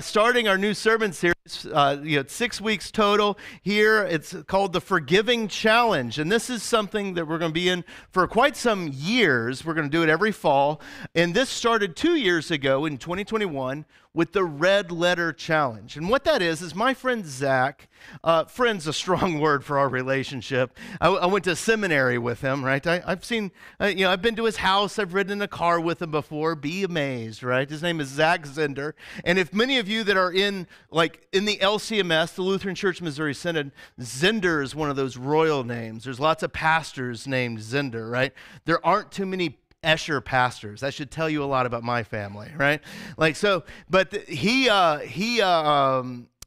Starting our new sermon series, 6 weeks total here. It's called the Forgiving Challenge, and this is something that we're going to be in for quite some years. We're going to do it every fall, and this started 2 years ago in 2021 with the Red Letter Challenge. And what that is my friend Zach, friend's a strong word for our relationship. I went to seminary with him, right? I've been to his house, I've ridden in a car with him before. Be amazed, right? His name is Zach Zender. And if many of you that are in the LCMS, the Lutheran Church Missouri Synod, Zender is one of those royal names. There's lots of pastors named Zender, right? There aren't too many Escher pastors. That should tell you a lot about my family, right?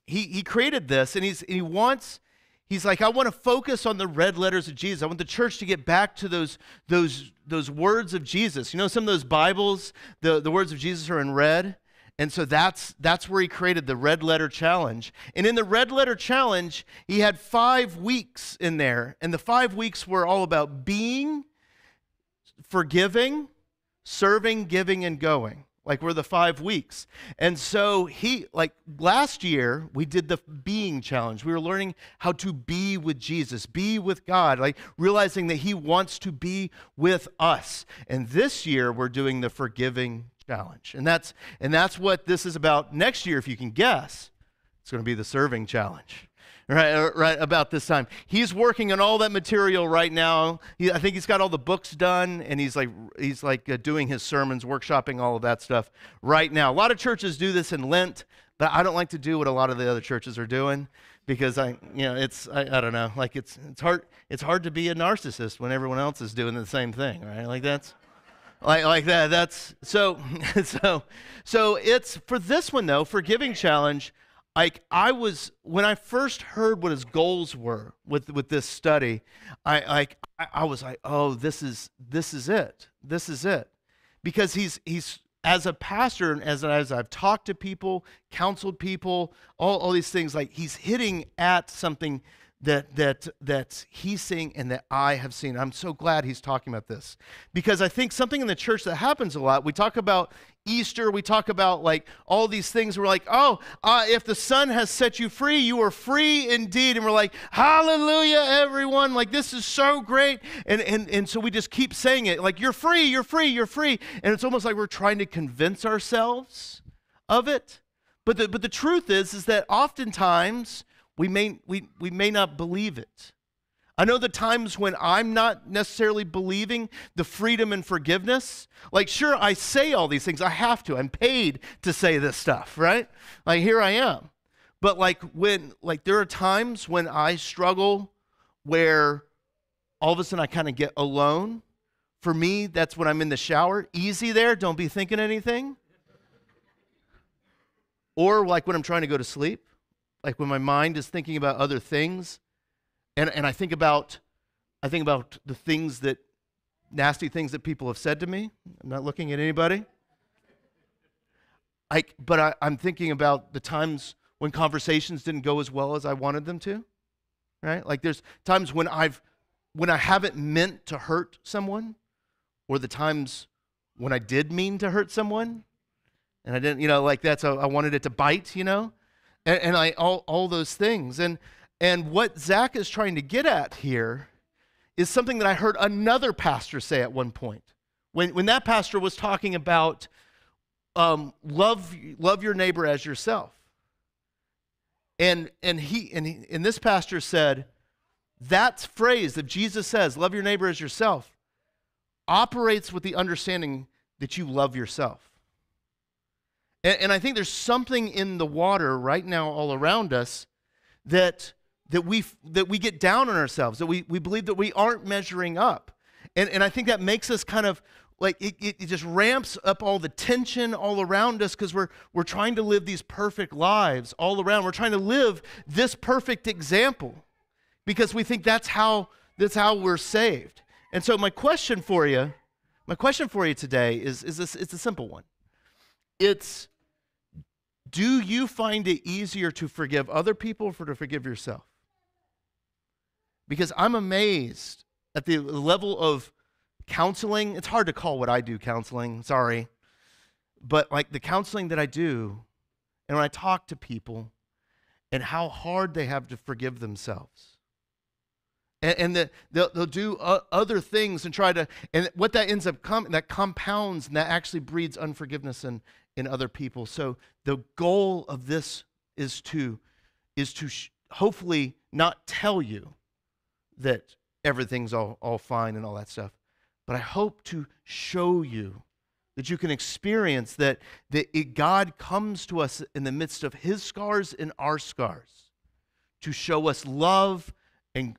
He created this, and he's like, I want to focus on the red letters of Jesus. I want the church to get back to those words of Jesus. You know, some of those Bibles, the words of Jesus are in red. And so that's where he created the Red Letter Challenge. And in the Red Letter Challenge, he had 5 weeks in there. And the 5 weeks were all about being, forgiving, serving, giving, and going. Were the 5 weeks. And so last year, we did the being challenge. We were learning how to be with Jesus, be with God, realizing that he wants to be with us. And this year, we're doing the forgiving challenge. And that's what this is about. Next year, if you can guess, it's going to be the serving challenge. Right about this time. He's working on all that material right now. I think he's got all the books done, and he's doing his sermons, workshopping all of that stuff right now. A lot of churches do this in Lent, but I don't like to do what a lot of the other churches are doing because I don't know, it's hard to be a narcissist when everyone else is doing the same thing, right? So it's for this one though, Forgiving Challenge. When I first heard what his goals were with this study, I was like, oh, this is it, because he's as a pastor and as I've talked to people, counseled people, all these things, he's hitting at something that he's seeing and that I have seen. I'm so glad he's talking about this, because I think something in the church that happens a lot, we talk about Easter, we talk about all these things, we're if the Son has set you free, you are free indeed. And we're hallelujah, everyone, this is so great. And so we just keep saying it, you're free, you're free, you're free. And it's almost like we're trying to convince ourselves of it. But the truth is that oftentimes, we may not believe it. I know the times when I'm not necessarily believing the freedom and forgiveness. Sure, I say all these things. I have to. I'm paid to say this stuff, right? Here I am. But there are times when I struggle where all of a sudden I kind of get alone. For me, that's when I'm in the shower. Easy there. Don't be thinking anything. Or when I'm trying to go to sleep. When my mind is thinking about other things, and I think about the things that, nasty things that people have said to me. I'm not looking at anybody. But I'm thinking about the times when conversations didn't go as well as I wanted them to, right? There's times when I haven't meant to hurt someone, or the times when I did mean to hurt someone, and I didn't, I wanted it to bite, And all those things. And what Zach is trying to get at here is something that I heard another pastor say at one point. When that pastor was talking about love your neighbor as yourself. And this pastor said, that phrase that Jesus says, love your neighbor as yourself, operates with the understanding that you love yourself. And I think there's something in the water right now all around us that we get down on ourselves, that we believe that we aren't measuring up. And I think that makes us kind of, it just ramps up all the tension all around us, because we're trying to live these perfect lives all around. We're trying to live this perfect example because we think that's how we're saved. And so my question for you today is a simple one. It's, do you find it easier to forgive other people or to forgive yourself? Because I'm amazed at the level of counseling. It's hard to call what I do counseling, sorry. But the counseling that I do and when I talk to people and how hard they have to forgive themselves. And that they'll do other things and try to, and what that ends up, that compounds and that actually breeds unforgiveness in other people. So the goal of this is to hopefully not tell you that everything's all fine and all that stuff, but I hope to show you that you can experience that God comes to us in the midst of his scars and our scars to show us love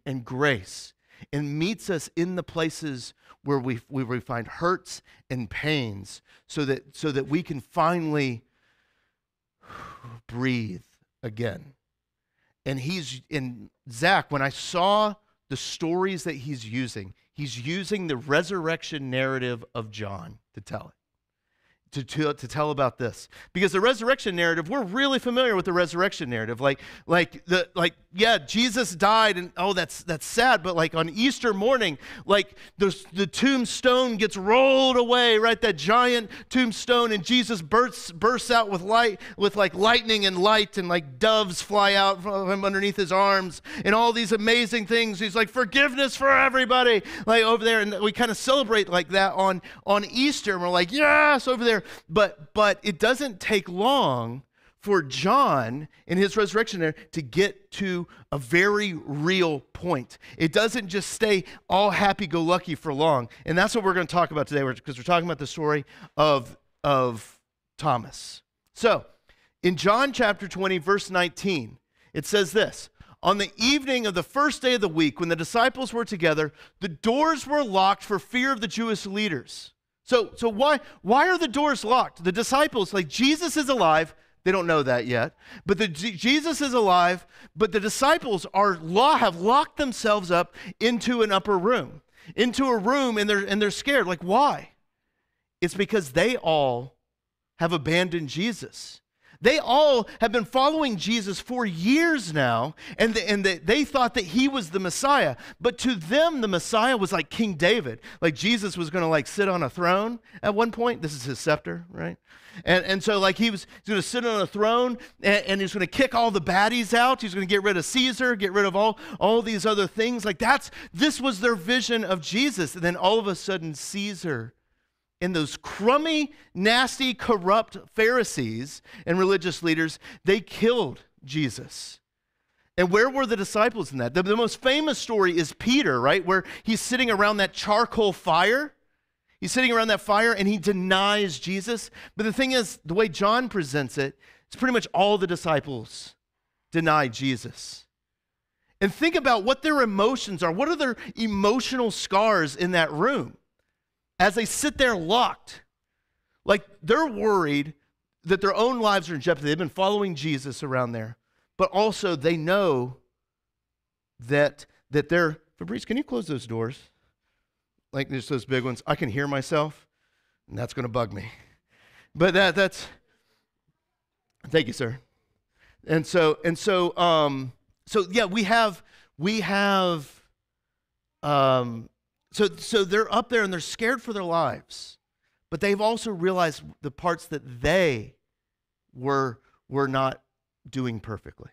and grace, and meets us in the places where we find hurts and pains, so that we can finally breathe again. And Zach, when I saw the stories that he's using the resurrection narrative of John to tell it, to tell about this, because the resurrection narrative, we're really familiar with the resurrection narrative, like yeah, Jesus died, and oh, that's sad, but like on Easter morning, like the tombstone gets rolled away, right? That giant tombstone, and Jesus bursts out with light, with like lightning and light, and like doves fly out from him underneath his arms, and all these amazing things. He's like, forgiveness for everybody, like over there, and we kind of celebrate like that on Easter, and we're like, yes, over there. But it doesn't take long for John in his resurrection there to get to a very real point. It doesn't just stay all happy-go-lucky for long. And that's what we're going to talk about today, because we're talking about the story of Thomas. So in John chapter 20, verse 19, it says this: on the evening of the first day of the week, when the disciples were together, the doors were locked for fear of the Jewish leaders. So why are the doors locked? The disciples, like, Jesus is alive. They don't know that yet, but Jesus is alive, but the disciples have locked themselves up into an upper room, and they're scared. Like, why? It's because they all have abandoned Jesus. They all have been following Jesus for years now, and they thought that he was the Messiah. But to them, the Messiah was like King David. Like, Jesus was going to like sit on a throne at one point. This is his scepter, right? And so like he was going to sit on a throne, and he's going to kick all the baddies out. He's going to get rid of Caesar, get rid of all these other things. Like, this was their vision of Jesus. And then all of a sudden, Caesar and those crummy, nasty, corrupt Pharisees and religious leaders, they killed Jesus. And where were the disciples in that? The most famous story is Peter, right? Where he's sitting around that charcoal fire. He's sitting around that fire and he denies Jesus. But the thing is, the way John presents it, it's pretty much all the disciples deny Jesus. And think about what their emotions are. What are their emotional scars in that room? As they sit there locked, like, they're worried that their own lives are in jeopardy. They've been following Jesus around there, but also they know that they're, Fabrice, can you close those doors? Like, there's those big ones. I can hear myself, and that's going to bug me. But that's, thank you, sir. And so yeah, we have So they're up there and they're scared for their lives, but they've also realized the parts that they were not doing perfectly,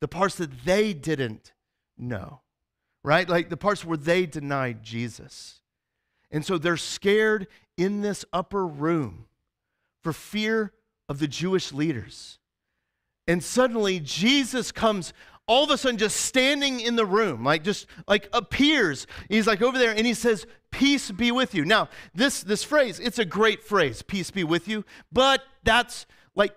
the parts that they didn't know, right? Like the parts where they denied Jesus. And so they're scared in this upper room for fear of the Jewish leaders. And suddenly Jesus comes all of a sudden, just standing in the room, like just like appears. He's like over there and he says, peace be with you. Now, this phrase, it's a great phrase, peace be with you. But that's like,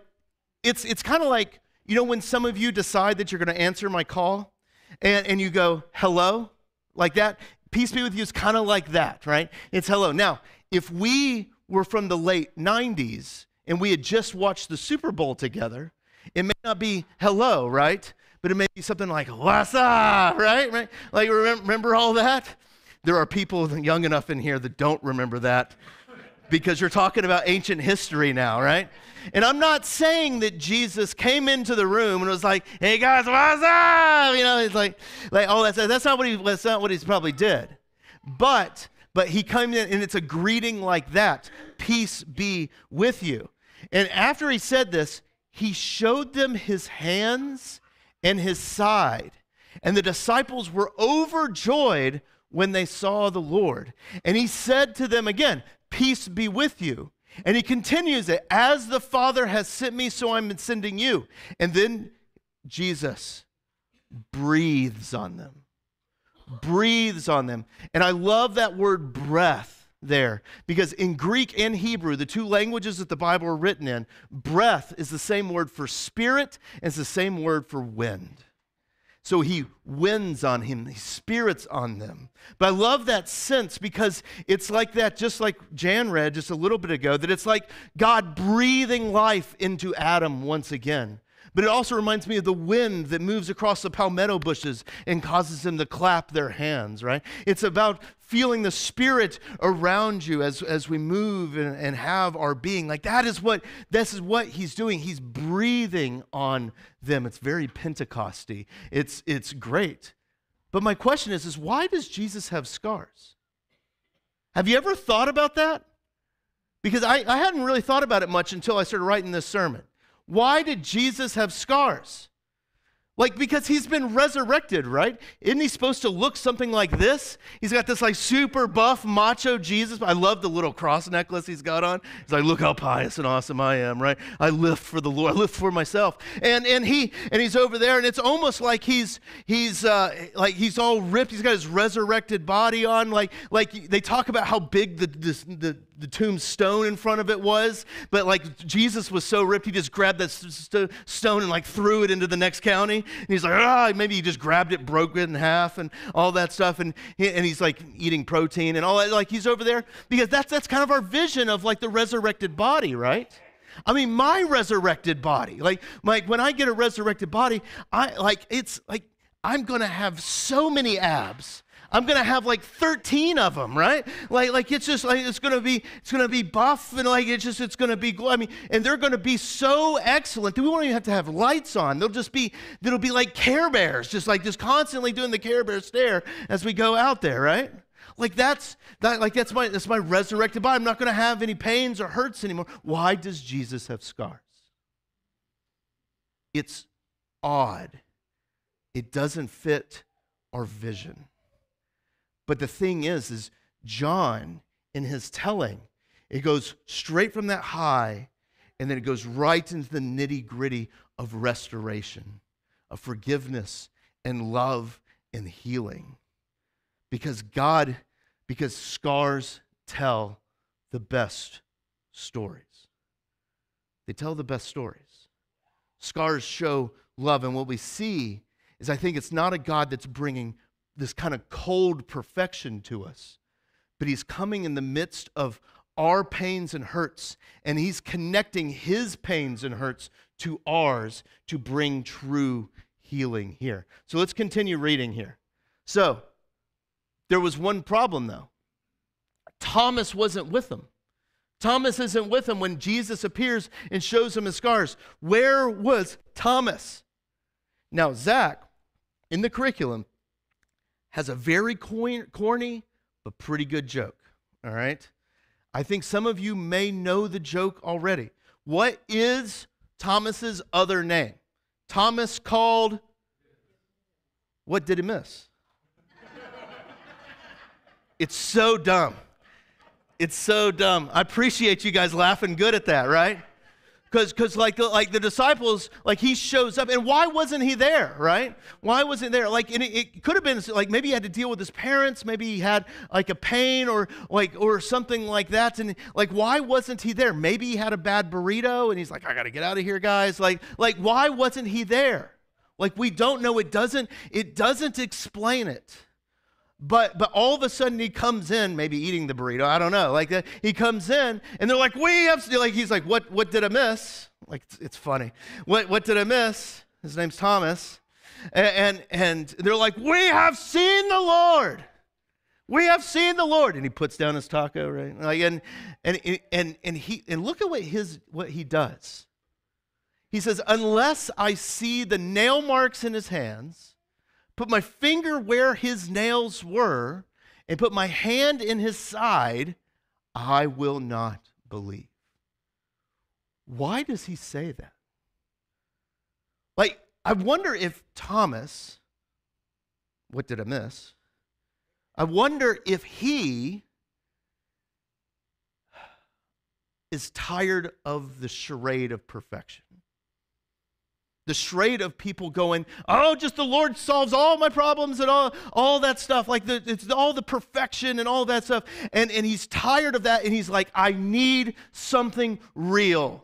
it's kind of like, you know, when some of you decide that you're going to answer my call and you go, hello, like that. Peace be with you is kind of like that, right? It's hello. Now, if we were from the late 90s and we had just watched the Super Bowl together, it may not be hello, right? But it may be something like, what's up, right? Like, remember all that? There are people young enough in here that don't remember that because you're talking about ancient history now, right? And I'm not saying that Jesus came into the room and was like, hey guys, what's up? You know, he's like oh, that's not what he probably did. But he came in and it's a greeting like that. Peace be with you. And after he said this, he showed them his hands and his side. And the disciples were overjoyed when they saw the Lord. And he said to them again, peace be with you. And he continues it, as the Father has sent me, so I'm sending you. And then Jesus breathes on them. Breathes on them. And I love that word breath there, because in Greek and Hebrew, the two languages that the Bible are written in, breath is the same word for spirit, and it's the same word for wind. So he winds on him, he spirits on them. But I love that sense, because it's like that, just like Jan read just a little bit ago, that it's like God breathing life into Adam once again. But it also reminds me of the wind that moves across the palmetto bushes and causes them to clap their hands, right? It's about feeling the spirit around you as we move and have our being. Like this is what he's doing. He's breathing on them. It's very Pentecosty. It's great. But my question is why does Jesus have scars? Have you ever thought about that? Because I hadn't really thought about it much until I started writing this sermon. Why did Jesus have scars? Like, because he's been resurrected, right? Isn't he supposed to look something like this? He's got this like super buff macho Jesus. I love the little cross necklace he's got on. He's like, look how pious and awesome I am, right? I live for the Lord. I live for myself. And he's over there, and it's almost like he's all ripped. He's got his resurrected body on. Like they talk about how big the tombstone in front of it was, but like Jesus was so ripped, he just grabbed that stone and like threw it into the next county. And he's like, maybe he just grabbed it, broke it in half and all that stuff. And he's like eating protein and all that, like he's over there, because that's kind of our vision of like the resurrected body, right? I mean, my resurrected body, like when I get a resurrected body, I'm going to have so many abs. I'm going to have like 13 of them, right? Like it's just like it's going to be buff, and like it's going to be, I mean, and they're going to be so excellent that we won't even have to have lights on. It'll be like Care Bears, just constantly doing the Care Bear stare as we go out there, right? Like that's my resurrected body. I'm not going to have any pains or hurts anymore. Why does Jesus have scars? It's odd. It doesn't fit our vision. But the thing is John, in his telling, it goes straight from that high, and then it goes right into the nitty-gritty of restoration, of forgiveness and love and healing. Because scars tell the best stories. They tell the best stories. Scars show love, and what we see is, I think, it's not a God that's bringing this kind of cold perfection to us, but he's coming in the midst of our pains and hurts, and he's connecting his pains and hurts to ours to bring true healing here. So let's continue reading here. So there was one problem, though. Thomas wasn't with him. Thomas isn't with him when Jesus appears and shows him his scars. Where was Thomas? Now, Zach, in the curriculum, has a very corny but pretty good joke, all right? I think some of you may know the joke already. What is Thomas's other name? Thomas called, what did he miss? It's so dumb. It's so dumb. I appreciate you guys laughing good at that, right? Because like the disciples, like he shows up, and why wasn't he there, right? Why wasn't he there? Like, and it could have been like maybe he had to deal with his parents, maybe he had like a pain or something like that, and like why wasn't he there? Maybe he had a bad burrito, and he's like, I gotta get out of here, guys. Like why wasn't he there? Like we don't know. It doesn't explain it. But all of a sudden he comes in, maybe eating the burrito, I don't know. Like he comes in, and they're like, we have, like he's like, what did I miss? Like it's funny. What did I miss? His name's Thomas, and they're like, we have seen the Lord. We have seen the Lord, and he puts down his taco, right? Like and look at what he does. He says, unless I see the nail marks in his hands, put my finger where his nails were, and put my hand in his side, I will not believe. Why does he say that? Like, I wonder if Thomas, what did I miss? I wonder if he is tired of the charade of perfection. The charade of people going, oh, just the Lord solves all my problems and all that stuff. Like, it's all the perfection and all that stuff. And he's tired of that, and he's like, I need something real.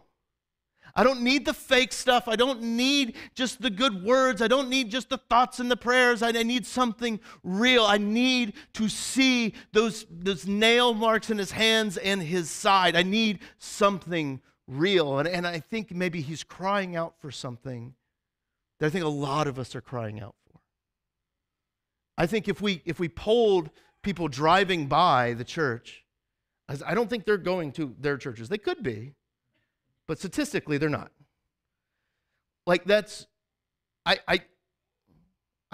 I don't need the fake stuff. I don't need just the good words. I don't need just the thoughts and the prayers. I need something real. I need to see those nail marks in his hands and his side. I need something real. And I think maybe he's crying out for something that I think a lot of us are crying out for. I think if we polled people driving by the church, I don't think they're going to their churches. They could be. But statistically, they're not. Like, that's, I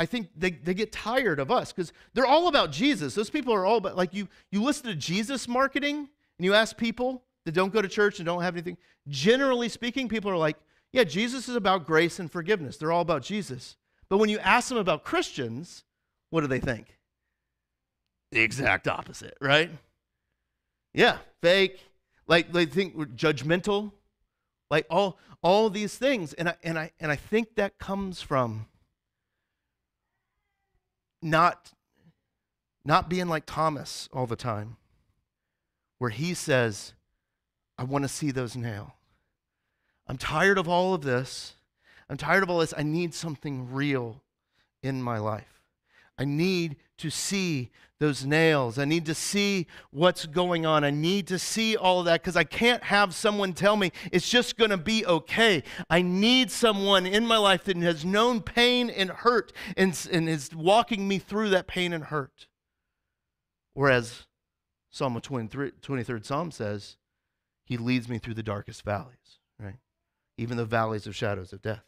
think they get tired of us because they're all about Jesus. Those people are all about, like, you listen to Jesus marketing and you ask people that don't go to church and don't have anything. Generally speaking, people are like, yeah, Jesus is about grace and forgiveness. They're all about Jesus. But when you ask them about Christians, what do they think? The exact opposite, right? Yeah, fake. Like, they think we're judgmental, like all these things, and I think that comes from not being like Thomas all the time, where he says, "I want to see those nails. I'm tired of all of this. I'm tired of all this. I need something real in my life. I need to see those nails. I need to see what's going on. I need to see all of that because I can't have someone tell me it's just going to be okay. I need someone in my life that has known pain and hurt and is walking me through that pain and hurt." Whereas Psalm 23rd Psalm says, he leads me through the darkest valleys, right? Even the valleys of shadows of death.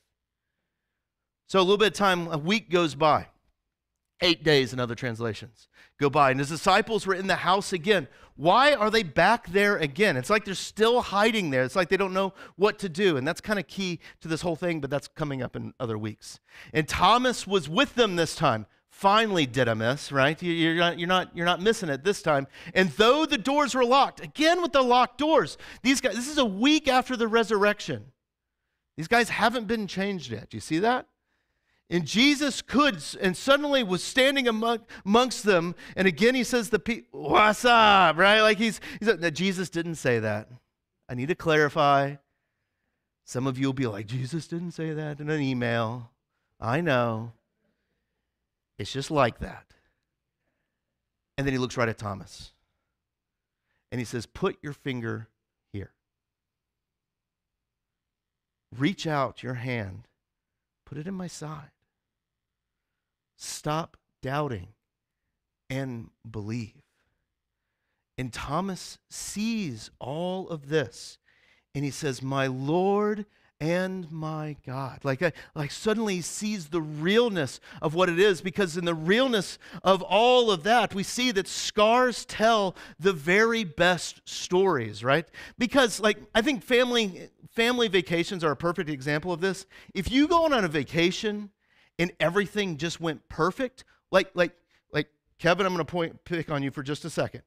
So a little bit of time, a week goes by. 8 days in other translations go by. And his disciples were in the house again. Why are they back there again? It's like they're still hiding there. It's like they don't know what to do. And that's kind of key to this whole thing, but that's coming up in other weeks. And Thomas was with them this time. Finally did I miss, right? You're not missing it this time. And though the doors were locked, again with the locked doors, these guys, this is a week after the resurrection. These guys haven't been changed yet. Do you see that? And Jesus could, and suddenly was standing amongst them. And again, he says, what's up, right? Like he's no, Jesus didn't say that. I need to clarify. Some of you will be like, Jesus didn't say that in an email. I know. It's just like that. And then he looks right at Thomas. And he says, put your finger here. Reach out your hand. Put it in my side. Stop doubting and believe. And Thomas sees all of this, and he says, my Lord and my God. Like suddenly he sees the realness of what it is, because in the realness of all of that, we see that scars tell the very best stories, right? Because, like, I think family vacations are a perfect example of this. If you go on a vacation and everything just went perfect, like Kevin, I'm going to pick on you for just a second.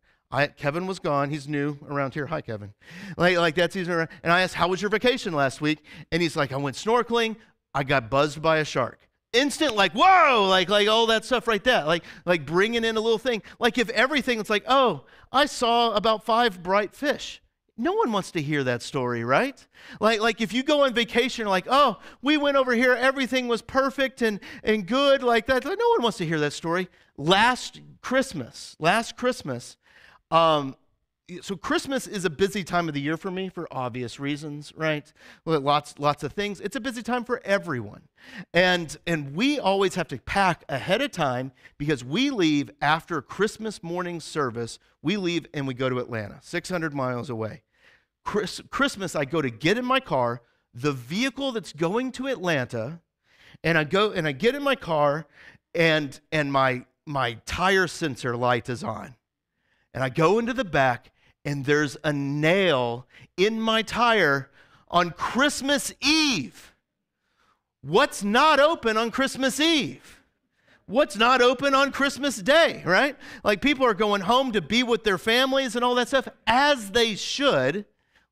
Kevin was gone. He's new around here. Hi, Kevin. Like that's he's around. And I asked, how was your vacation last week? And he's like, I went snorkeling. I got buzzed by a shark. Instant, like, whoa, like all that stuff right there. Like bringing in a little thing. Like if everything, it's like, oh, I saw about 5 bright fish. No one wants to hear that story, right? Like if you go on vacation, like, oh, we went over here, everything was perfect and good, like that. Like, no one wants to hear that story. Last Christmas, so Christmas is a busy time of the year for me for obvious reasons, right? Lots of things. It's a busy time for everyone. And we always have to pack ahead of time because we leave after Christmas morning service. We leave and we go to Atlanta, 600 miles away. Christmas, I go to get in my car, the vehicle that's going to Atlanta, and I go and I get in my car and my tire sensor light is on. And I go into the back, and there's a nail in my tire on Christmas Eve. What's not open on Christmas Eve? What's not open on Christmas Day, right? Like, people are going home to be with their families and all that stuff, as they should,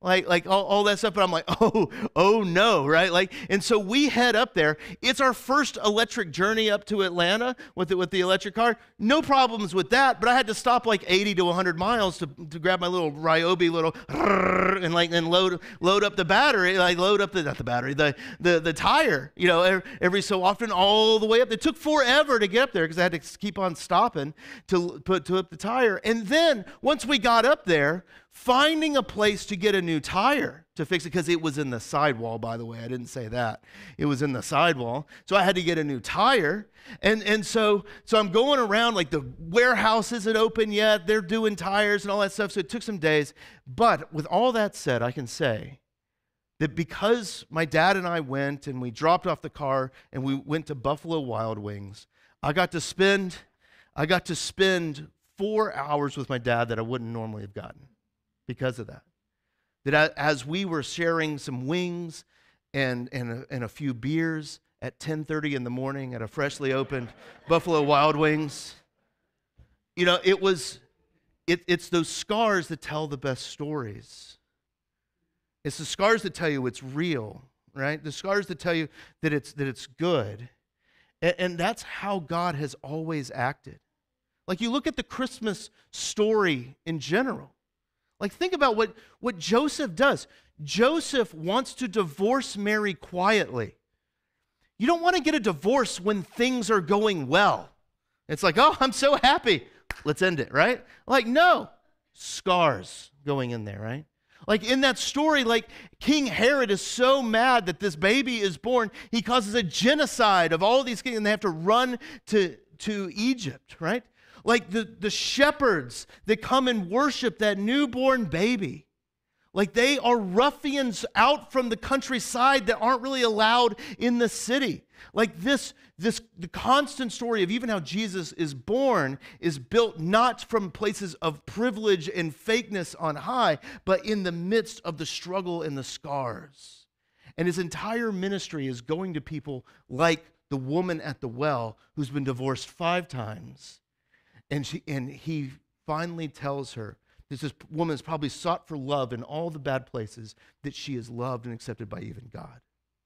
like all that stuff. But I'm like, oh no, right? Like, and so we head up there. It's our first electric journey up to Atlanta with the electric car. No problems with that, but I had to stop like 80 to 100 miles to grab my little Ryobi and load up the battery, the tire, you know, every so often, all the way up. It took forever to get up there because I had to keep on stopping to up the tire. And then once we got up there, finding a place to get a new tire to fix it, because it was in the sidewall, by the way. I didn't say that. It was in the sidewall. So I had to get a new tire. And so I'm going around, like, the warehouse isn't open yet. They're doing tires and all that stuff. So it took some days. But with all that said, I can say that because my dad and I went and we dropped off the car and we went to Buffalo Wild Wings, I got to spend 4 hours with my dad that I wouldn't normally have gotten. Because of that as we were sharing some wings and a few beers at 10:30 in the morning at a freshly opened Buffalo Wild Wings, you know, it's those scars that tell the best stories. It's the scars that tell you it's real, right? The scars that tell you that it's good, and that's how God has always acted. Like, you look at the Christmas story in general. Like, think about what Joseph does. Joseph wants to divorce Mary quietly. You don't want to get a divorce when things are going well. It's like, oh, I'm so happy. Let's end it, right? Like, no. Scars going in there, right? Like, in that story, like, King Herod is so mad that this baby is born, he causes a genocide of all these kings, and they have to run to Egypt, right? Like, the shepherds that come and worship that newborn baby, like, they are ruffians out from the countryside that aren't really allowed in the city. Like, the constant story of even how Jesus is born is built not from places of privilege and fakeness on high, but in the midst of the struggle and the scars. And his entire ministry is going to people like the woman at the well who's been divorced 5 times. And he finally tells her, this woman has probably sought for love in all the bad places, that she is loved and accepted by even God,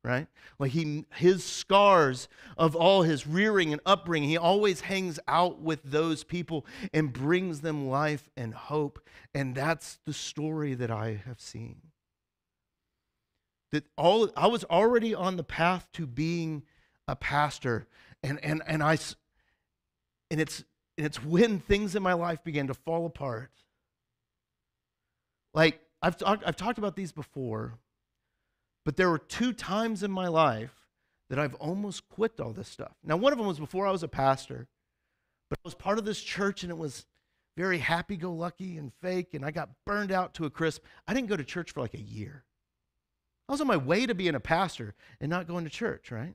right? Like, his scars of all his rearing and upbringing, he always hangs out with those people and brings them life and hope. And that's the story that I have seen. I was already on the path to being a pastor, and it's when things in my life began to fall apart. Like, I've talked about these before, but there were 2 times in my life that I've almost quit all this stuff. Now, one of them was before I was a pastor, but I was part of this church, and it was very happy-go-lucky and fake, and I got burned out to a crisp. I didn't go to church for like a year. I was on my way to being a pastor and not going to church, right?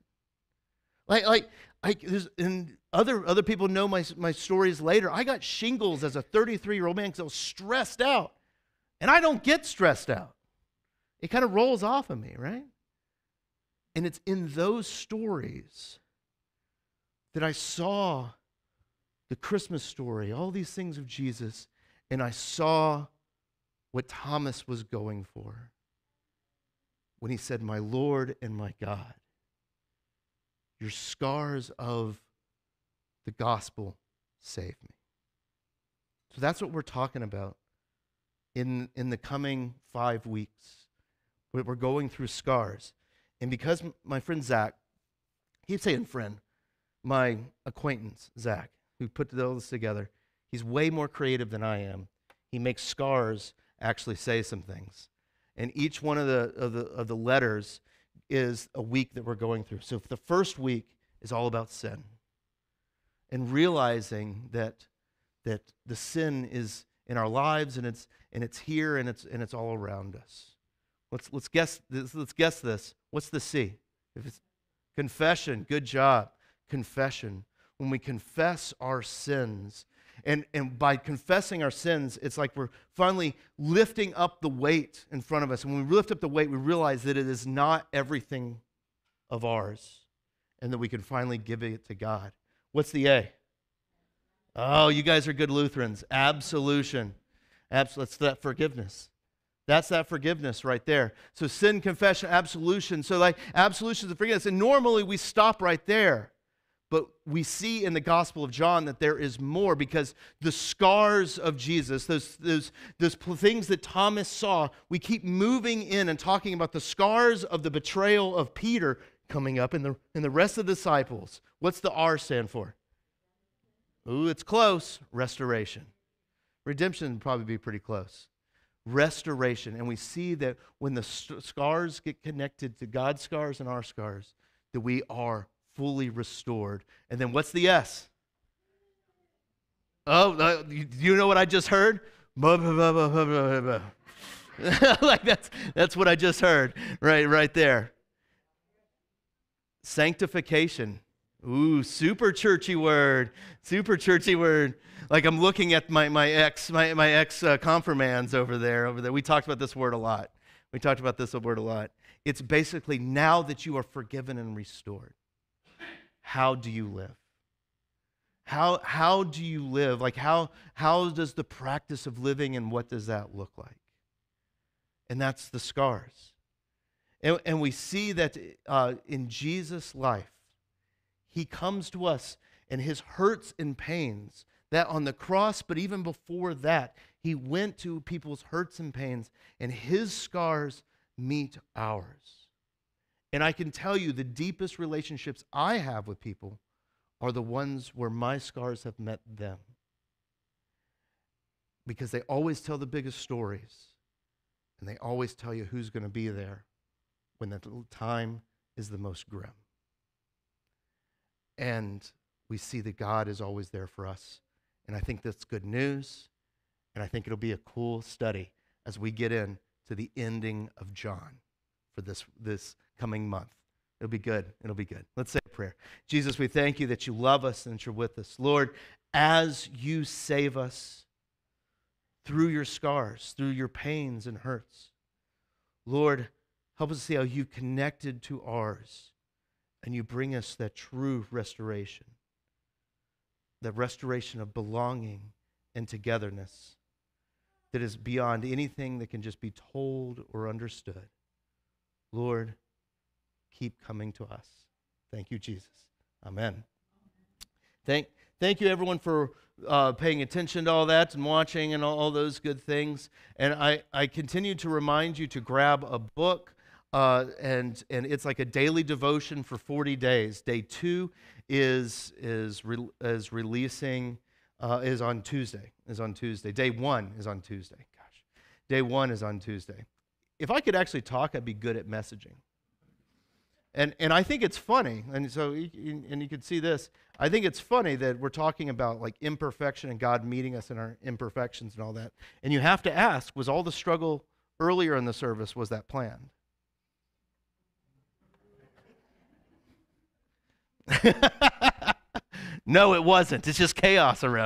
Other people know my stories later. I got shingles as a 33-year-old man because I was stressed out. And I don't get stressed out. It kind of rolls off of me, right? And it's in those stories that I saw the Christmas story, all these things of Jesus, and I saw what Thomas was going for when he said, "My Lord and my God." Your scars of the gospel save me. So that's what we're talking about in the coming 5 weeks. We're going through scars. And because my friend Zach, he's saying friend, my acquaintance Zach, who put all this together, he's way more creative than I am. He makes scars actually say some things. And each one of the letters is a week that we're going through. So the first week is all about sin. And realizing that the sin is in our lives, and it's here, and it's all around us. Let's guess this. What's the C? If it's confession, good job. Confession. When we confess our sins, and by confessing our sins, it's like we're finally lifting up the weight in front of us. And when we lift up the weight, we realize that it is not everything of ours. and that we can finally give it to God. What's the A? Oh, you guys are good Lutherans. Absolution. That's that forgiveness. That's that forgiveness right there. So sin, confession, absolution. So like absolution is the forgiveness. And normally we stop right there. But we see in the Gospel of John that there is more, because the scars of Jesus, those things that Thomas saw, we keep moving in and talking about the scars of the betrayal of Peter coming up in the rest of the disciples. What's the R stand for? Ooh, it's close. Restoration. Redemption would probably be pretty close. Restoration. And we see that when the scars get connected to God's scars and our scars, that we are fully restored. And then what's the S? Oh, you know what I just heard? Like that's what I just heard right there. Sanctification. Ooh, super churchy word. Super churchy word. Like I'm looking at my ex confirmands over there. We talked about this word a lot. It's basically now that you are forgiven and restored, how do you live? How do you live? Like how does the practice of living, and what does that look like? And that's the scars. And we see that in Jesus' life, he comes to us and his hurts and pains, that on the cross, but even before that, he went to people's hurts and pains, and his scars meet ours. And I can tell you the deepest relationships I have with people are the ones where my scars have met them. Because they always tell the biggest stories, and they always tell you who's going to be there when the time is the most grim. And we see that God is always there for us. And I think that's good news. And I think it'll be a cool study as we get in to the ending of John for this coming month. It'll be good. It'll be good. Let's say a prayer. Jesus, we thank you that you love us and that you're with us. Lord, as you save us through your scars, through your pains and hurts, Lord, help us see how you connected to ours and you bring us that true restoration, that restoration of belonging and togetherness that is beyond anything that can just be told or understood. Lord, keep coming to us. Thank you, Jesus. Amen. Thank you, everyone, for paying attention to all that and watching and all those good things. And I continue to remind you to grab a book, and it's like a daily devotion for 40 days. Day 2 is on Tuesday. Day 1 is on Tuesday. Gosh, day 1 is on Tuesday. If I could actually talk, I'd be good at messaging. And I think it's funny, and you can see this. I think it's funny that we're talking about like imperfection and God meeting us in our imperfections and all that. And you have to ask, was all the struggle earlier in the service, was that planned? No, it wasn't. It's just chaos around.